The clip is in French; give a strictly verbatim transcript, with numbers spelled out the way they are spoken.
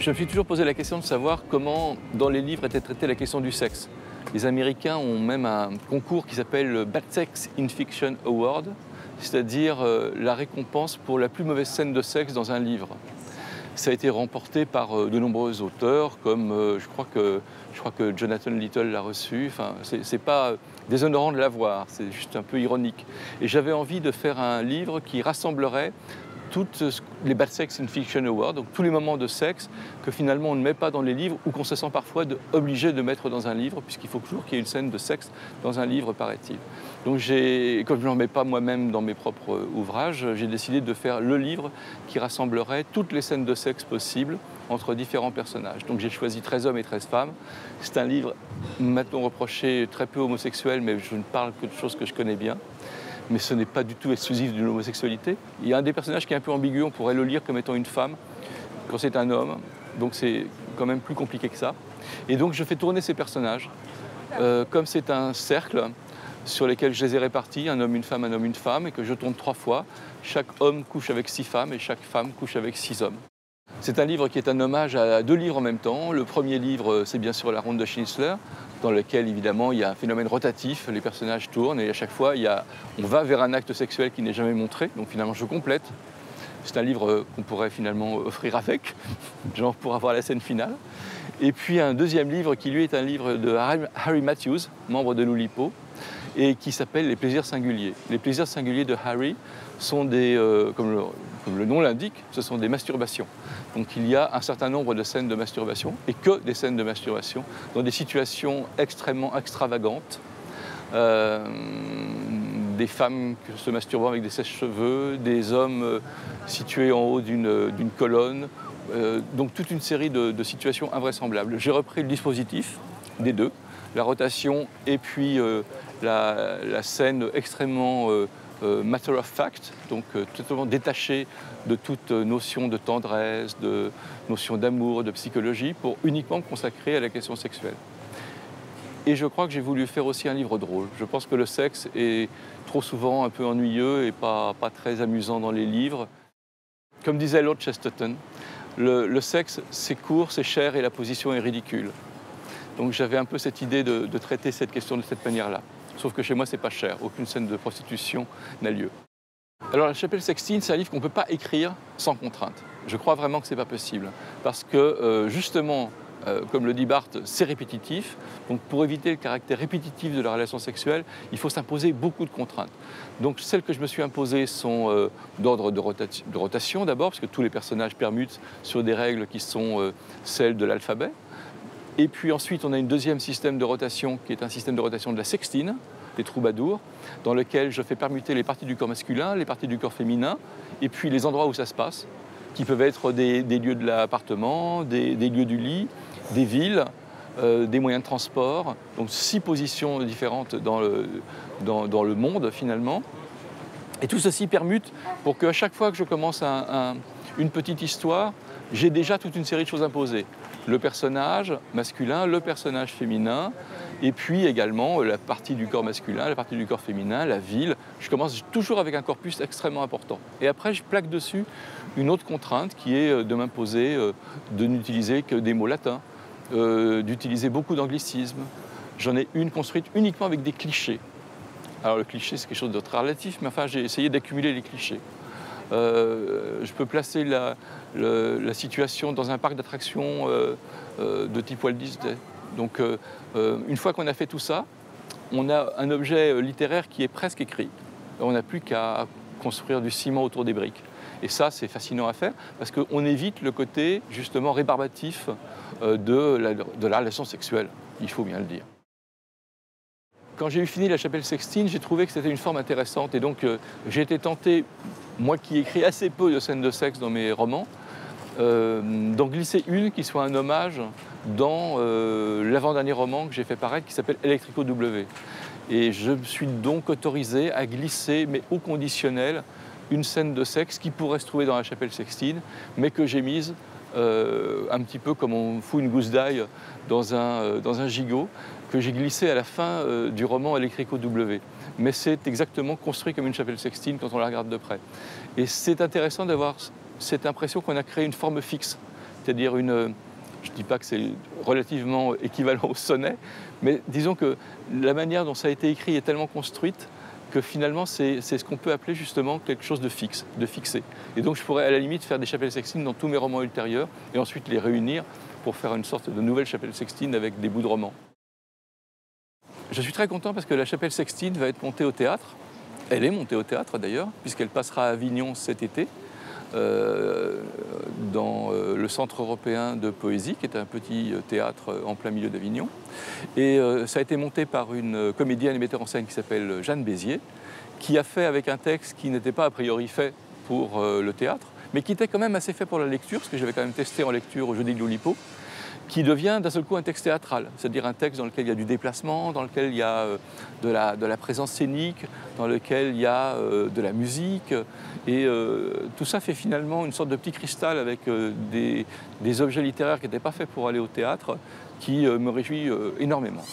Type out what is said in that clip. Je me suis toujours posé la question de savoir comment, dans les livres, était traitée la question du sexe. Les Américains ont même un concours qui s'appelle le Bad Sex in Fiction Award, c'est-à-dire euh, la récompense pour la plus mauvaise scène de sexe dans un livre. Ça a été remporté par euh, de nombreux auteurs, comme euh, je, crois que, je crois que Jonathan Little l'a reçu. Enfin, c'est pas déshonorant de l'avoir, c'est juste un peu ironique. Et j'avais envie de faire un livre qui rassemblerait toutes les Bad Sex in Fiction Awards, donc tous les moments de sexe que finalement on ne met pas dans les livres ou qu'on se sent parfois de, obligé de mettre dans un livre, puisqu'il faut toujours qu'il y ait une scène de sexe dans un livre, paraît-il. Donc j'ai, comme je n'en mets pas moi-même dans mes propres ouvrages, j'ai décidé de faire le livre qui rassemblerait toutes les scènes de sexe possibles entre différents personnages. Donc j'ai choisi treize hommes et treize femmes. C'est un livre maintenant reproché très peu homosexuel, mais je ne parle que de choses que je connais bien. Mais ce n'est pas du tout exclusif de l'homosexualité. Il y a un des personnages qui est un peu ambigu, on pourrait le lire comme étant une femme, quand c'est un homme, donc c'est quand même plus compliqué que ça. Et donc je fais tourner ces personnages, euh, comme c'est un cercle sur lesquels je les ai répartis, un homme, une femme, un homme, une femme, et que je tourne trois fois. Chaque homme couche avec six femmes et chaque femme couche avec six hommes. C'est un livre qui est un hommage à deux livres en même temps. Le premier livre, c'est bien sûr La ronde de Schindler, dans lequel, évidemment, il y a un phénomène rotatif, les personnages tournent et à chaque fois, il y a, on va vers un acte sexuel qui n'est jamais montré, donc finalement, je complète. C'est un livre qu'on pourrait finalement offrir avec, genre pour avoir la scène finale. Et puis un deuxième livre qui, lui, est un livre de Harry Matthews, membre de l'Oulipo, et qui s'appelle « Les plaisirs singuliers ». Les plaisirs singuliers de Harry sont des, euh, comme, le, comme le nom l'indique, ce sont des masturbations. Donc il y a un certain nombre de scènes de masturbation, et que des scènes de masturbation, dans des situations extrêmement extravagantes. Euh, des femmes se masturbant avec des sèches-cheveux, des hommes situés en haut d'une colonne. Euh, donc toute une série de, de situations invraisemblables. J'ai repris le dispositif des deux, la rotation et puis euh, la, la scène extrêmement euh, euh, matter of fact, donc euh, totalement détachée de toute notion de tendresse, de notion d'amour, de psychologie, pour uniquement me consacrer à la question sexuelle. Et je crois que j'ai voulu faire aussi un livre drôle. Je pense que le sexe est trop souvent un peu ennuyeux et pas, pas très amusant dans les livres. Comme disait Lord Chesterton, le, le sexe, c'est court, c'est cher et la position est ridicule. Donc j'avais un peu cette idée de, de traiter cette question de cette manière-là. Sauf que chez moi, c'est pas cher. Aucune scène de prostitution n'a lieu. Alors, La chapelle Sixtine, c'est un livre qu'on ne peut pas écrire sans contrainte. Je crois vraiment que ce n'est pas possible. Parce que, euh, justement, euh, comme le dit Barthes, c'est répétitif. Donc, pour éviter le caractère répétitif de la relation sexuelle, il faut s'imposer beaucoup de contraintes. Donc, celles que je me suis imposées sont euh, d'ordre de, rota de rotation, d'abord, parce que tous les personnages permutent sur des règles qui sont euh, celles de l'alphabet. Et puis ensuite, on a un deuxième système de rotation qui est un système de rotation de la sextine, des troubadours, dans lequel je fais permuter les parties du corps masculin, les parties du corps féminin, et puis les endroits où ça se passe, qui peuvent être des, des lieux de l'appartement, des, des lieux du lit, des villes, euh, des moyens de transport. Donc six positions différentes dans le, dans, dans le monde, finalement. Et tout ceci permute pour qu'à chaque fois que je commence un, un, une petite histoire, j'ai déjà toute une série de choses imposées. Le personnage masculin, le personnage féminin, et puis également la partie du corps masculin, la partie du corps féminin, la ville. Je commence toujours avec un corpus extrêmement important. Et après, je plaque dessus une autre contrainte qui est de m'imposer de n'utiliser que des mots latins, d'utiliser beaucoup d'anglicismes. J'en ai une construite uniquement avec des clichés. Alors le cliché, c'est quelque chose de très relatif, mais enfin, j'ai essayé d'accumuler les clichés. Euh, je peux placer la, la, la situation dans un parc d'attractions euh, euh, de type Walt Disney. Donc, euh, euh, une fois qu'on a fait tout ça, on a un objet littéraire qui est presque écrit. On n'a plus qu'à construire du ciment autour des briques. Et ça, c'est fascinant à faire parce qu'on évite le côté, justement, rébarbatif euh, de, la, de la relation sexuelle, il faut bien le dire. Quand j'ai eu fini La chapelle Sixtine, j'ai trouvé que c'était une forme intéressante et donc euh, j'ai été tenté, moi qui écris assez peu de scènes de sexe dans mes romans, euh, d'en glisser une qui soit un hommage dans euh, l'avant-dernier roman que j'ai fait paraître qui s'appelle Electrico W. Et je me suis donc autorisé à glisser, mais au conditionnel, une scène de sexe qui pourrait se trouver dans La chapelle Sixtine, mais que j'ai mise euh, un petit peu comme on fout une gousse d'ail dans un, euh, dans un gigot, que j'ai glissé à la fin euh, du roman Electrico W. Mais c'est exactement construit comme une chapelle sextine quand on la regarde de près. Et c'est intéressant d'avoir cette impression qu'on a créé une forme fixe. c'est-à-dire une... Je ne dis pas que c'est relativement équivalent au sonnet, mais disons que la manière dont ça a été écrit est tellement construite que finalement c'est ce qu'on peut appeler justement quelque chose de fixe, de fixé. Et donc je pourrais à la limite faire des chapelles sextines dans tous mes romans ultérieurs et ensuite les réunir pour faire une sorte de nouvelle chapelle sextine avec des bouts de romans. Je suis très content parce que la chapelle sextine va être montée au théâtre. Elle est montée au théâtre d'ailleurs, puisqu'elle passera à Avignon cet été, euh, dans euh, le Centre européen de Poésie, qui est un petit théâtre en plein milieu d'Avignon. Et euh, ça a été monté par une comédienne et metteur en scène qui s'appelle Jeanne Bézier, qui a fait avec un texte qui n'était pas a priori fait pour euh, le théâtre, mais qui était quand même assez fait pour la lecture, parce que j'avais quand même testé en lecture au jeudi de l'Oulipo, qui devient d'un seul coup un texte théâtral, c'est-à-dire un texte dans lequel il y a du déplacement, dans lequel il y a de la, de la présence scénique, dans lequel il y a de la musique. Et euh, tout ça fait finalement une sorte de petit cristal avec euh, des, des objets littéraires qui n'étaient pas faits pour aller au théâtre, qui euh, me réjouit euh, énormément.